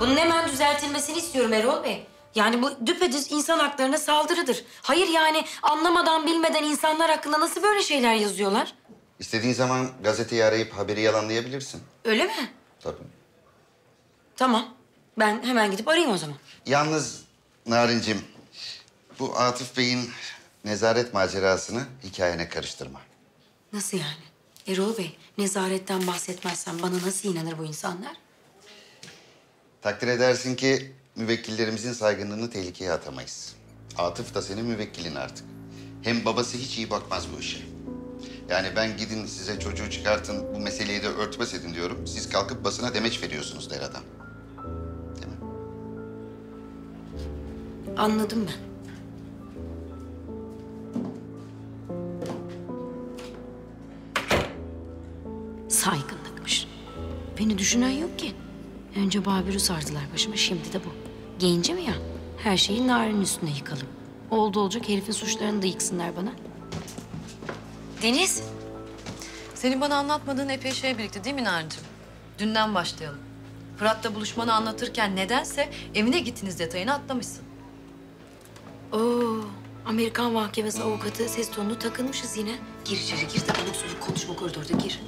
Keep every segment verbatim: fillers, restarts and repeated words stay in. Bunun hemen düzeltilmesini istiyorum Erol Bey. Yani bu düpedüz insan haklarına saldırıdır. Hayır yani anlamadan bilmeden insanlar hakkında nasıl böyle şeyler yazıyorlar? İstediğin zaman gazeteyi arayıp haberi yalanlayabilirsin. Öyle mi? Tabii. Tamam. Ben hemen gidip arayayım o zaman. Yalnız Narincim, bu Atıf Bey'in nezaret macerasını hikayene karıştırma. Nasıl yani? Erol Bey, nezaretten bahsetmezsen bana nasıl inanır bu insanlar? Takdir edersin ki müvekkillerimizin saygınlığını tehlikeye atamayız. Atıf da senin müvekkilin artık. Hem babası hiç iyi bakmaz bu işe. Yani ben gidin size çocuğu çıkartın, bu meseleyi de örtbas edin diyorum. Siz kalkıp basına demeç veriyorsunuz der adam. Değil mi? Anladım ben. Saygınlıkmış. Beni düşünen yok ki. Önce Babür'ü sardılar başıma, şimdi de bu. Gence mi ya? Her şeyi Narin'in üstüne yıkalım. Oldu olacak herifin suçlarını da yıksınlar bana. Deniz. Senin bana anlatmadığın epey şey birikti değil mi Narincim? Dünden başlayalım. Fırat'la buluşmanı anlatırken nedense evine gittiniz detayını atlamışsın. Oo, Amerikan mahkemesi avukatı ses tonunu takınmışız yine. Gir içeri gir de balık sözü konuşma koridorda gir.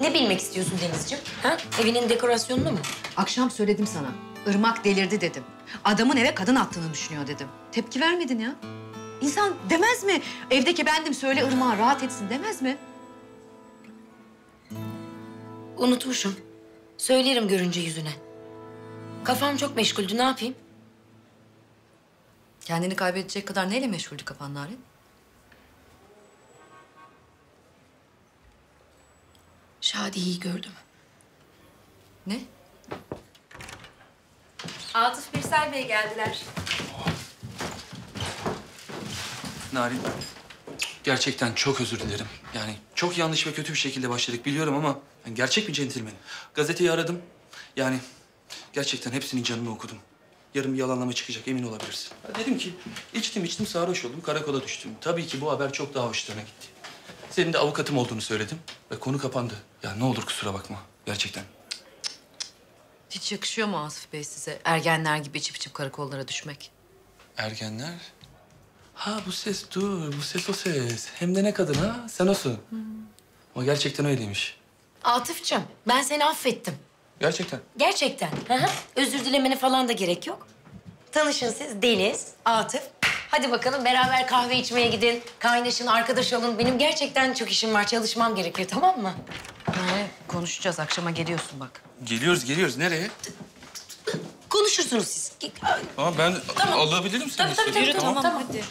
Ne bilmek istiyorsun Denizciğim? Ha? Evinin dekorasyonunu mu? Akşam söyledim sana. Irmak delirdi dedim. Adamın eve kadın attığını düşünüyor dedim. Tepki vermedin ya. İnsan demez mi? Evdeki bendim söyle Irmak'a rahat etsin demez mi? Unutmuşum. Söylerim görünce yüzüne. Kafam çok meşguldü ne yapayım? Kendini kaybedecek kadar neyle meşguldü kafan Narin? Şadiye'yi gördüm. Ne? Atıf Birsel Bey geldiler. Narin, gerçekten çok özür dilerim. Yani çok yanlış ve kötü bir şekilde başladık biliyorum ama yani gerçek bir centilmenim. Gazeteyi aradım. Yani gerçekten hepsinin canını okudum. Yarın bir yalanlama çıkacak emin olabilirsin. Dedim ki içtim içtim sarhoş oldum karakola düştüm. Tabii ki bu haber çok daha hoşlarına gitti. Senin de avukatım olduğunu söyledim ve konu kapandı. Ya ne olur kusura bakma gerçekten. Hiç yakışıyor mu Asif Bey size ergenler gibi içip içip karakollara düşmek? Ergenler? Ha bu ses dur, bu ses o ses. Hem de ne kadın ha, sen olsun. Hmm. Ama gerçekten öyleymiş. Atıf'cığım ben seni affettim. Gerçekten? Gerçekten. Aha. Özür dilemene falan da gerek yok. Tanışın siz Deniz, Atıf. Hadi bakalım beraber kahve içmeye gidin, kaynaşın, arkadaş olun. Benim gerçekten çok işim var, çalışmam gerekiyor tamam mı? Ee, konuşacağız, akşama geliyorsun bak. Geliyoruz, geliyoruz. Nereye? Konuşursunuz siz. Ama ben tamam. Alabilirim seni. Tabii tabii, tabii, tabii, tamam, tamam hadi.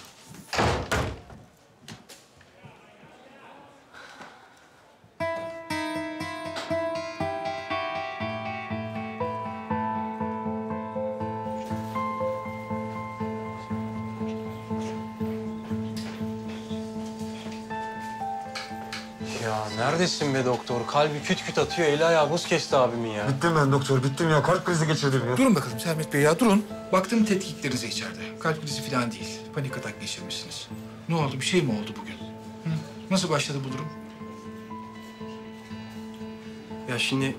Neredesin be doktor? Kalbi küt küt atıyor. Eli ayağı buz kesti abimin ya. Bittim ben doktor. Bittim ya. Kalp krizi geçirdim ya. Durun bakalım Sermet Bey ya. Durun. Baktım tetkiklerinize içeride. Kalp krizi falan değil. Panik atak geçirmişsiniz. Ne oldu? Bir şey mi oldu bugün? Hı? Nasıl başladı bu durum? Ya şimdi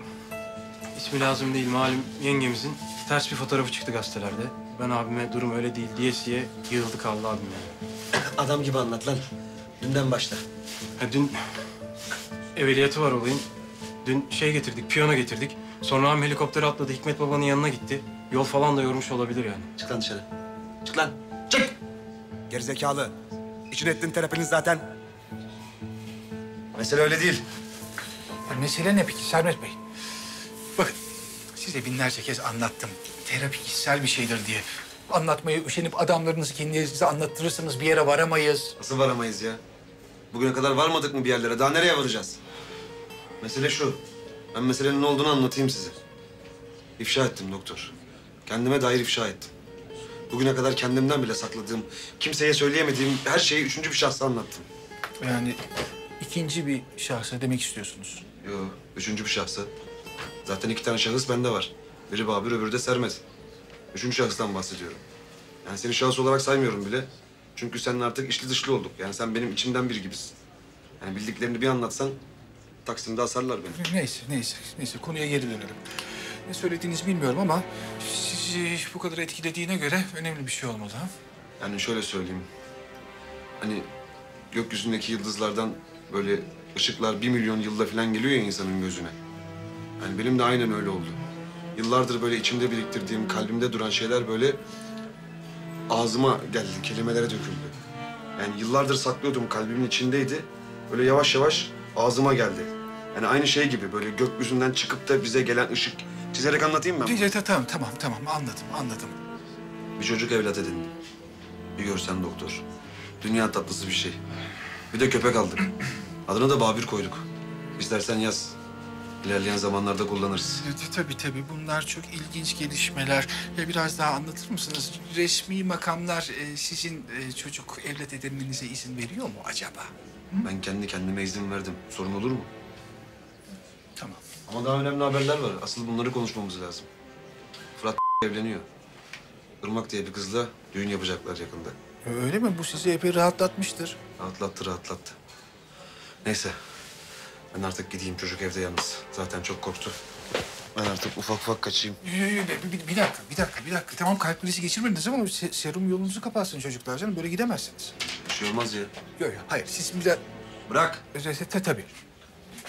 ismi lazım değil. Malum yengemizin ters bir fotoğrafı çıktı gazetelerde. Ben abime durum öyle değil diyesiye yığıldı kaldı abim yani. Adam gibi anlat lan. Dünden başla. Ya dün... Evveliyatı var olayın. Dün şey getirdik, piyano getirdik. Sonra ağam helikoptere atladı, Hikmet babanın yanına gitti. Yol falan da yormuş olabilir yani. Çık lan dışarı. Çık lan. Çık! Gerizekalı. İçine ettin terapiniz zaten. Mesele öyle değil. Ya mesele ne peki Sermet Bey? Bakın, size binlerce kez anlattım. Terapi kişisel bir şeydir diye. Anlatmaya üşenip adamlarınızı kendinize anlattırırsanız bir yere varamayız. Nasıl varamayız ya? Bugüne kadar varmadık mı bir yerlere? Daha nereye varacağız? Mesele şu. Ben meselenin ne olduğunu anlatayım size. İfşa ettim doktor. Kendime dair ifşa ettim. Bugüne kadar kendimden bile sakladığım, kimseye söyleyemediğim her şeyi üçüncü bir şahsa anlattım. Yani ikinci bir şahsa demek istiyorsunuz. Yok, üçüncü bir şahsa. Zaten iki tane şahıs bende var. Biri Babür, öbürü de Sermet. Üçüncü şahıstan bahsediyorum. Yani seni şahıs olarak saymıyorum bile. Çünkü seninle artık içli dışlı olduk. Yani sen benim içimden biri gibisin. Yani bildiklerini bir anlatsan Taksim'de asarlar beni. Neyse, neyse, neyse. Konuya geri dönelim. Ne söylediğinizi bilmiyorum ama sizi bu kadar etkilediğine göre önemli bir şey olmalı ha? Yani şöyle söyleyeyim. Hani gökyüzündeki yıldızlardan böyle ışıklar bir milyon yılda falan geliyor ya insanın gözüne. Yani benim de aynen öyle oldu. Yıllardır böyle içimde biriktirdiğim, kalbimde duran şeyler böyle ağzıma geldi, kelimelere döküldü. Yani yıllardır saklıyordum, kalbimin içindeydi. Böyle yavaş yavaş ağzıma geldi. Yani aynı şey gibi böyle gökyüzünden çıkıp da bize gelen ışık. Çizerek anlatayım mı? Tamam, tamam, tamam. Anladım, anladım. Bir çocuk evlat edindim. Bir görsen doktor. Dünya tatlısı bir şey. Bir de köpek aldık. Adına da Babür koyduk. İstersen yaz. İlerleyen zamanlarda kullanırız. Tabii tabii. Bunlar çok ilginç gelişmeler. Ya biraz daha anlatır mısınız? Resmi makamlar sizin çocuk evlat edinmenize izin veriyor mu acaba? Hı? Ben kendi kendime izin verdim. Sorun olur mu? Tamam. Ama daha önemli haberler var. Asıl bunları konuşmamız lazım. Fırat evleniyor. Irmak diye bir kızla düğün yapacaklar yakında. Öyle mi? Bu sizi epey rahatlatmıştır. Rahatlattı, rahatlattı. Neyse. Ben artık gideyim. Çocuk evde yalnız. Zaten çok korktu. Ben artık ufak ufak kaçayım. Bir, bir, bir dakika, bir dakika, bir dakika. Tamam, kalp krizi geçirmediniz ama se serum yolunuzu kapatsın çocuklar canım. Böyle gidemezsiniz. Bir şey olmaz ya. Yok yok, hayır. Siz bir daha... Bırak. Tabii. Tabii,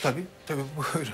tabii. Tabii, buyurun.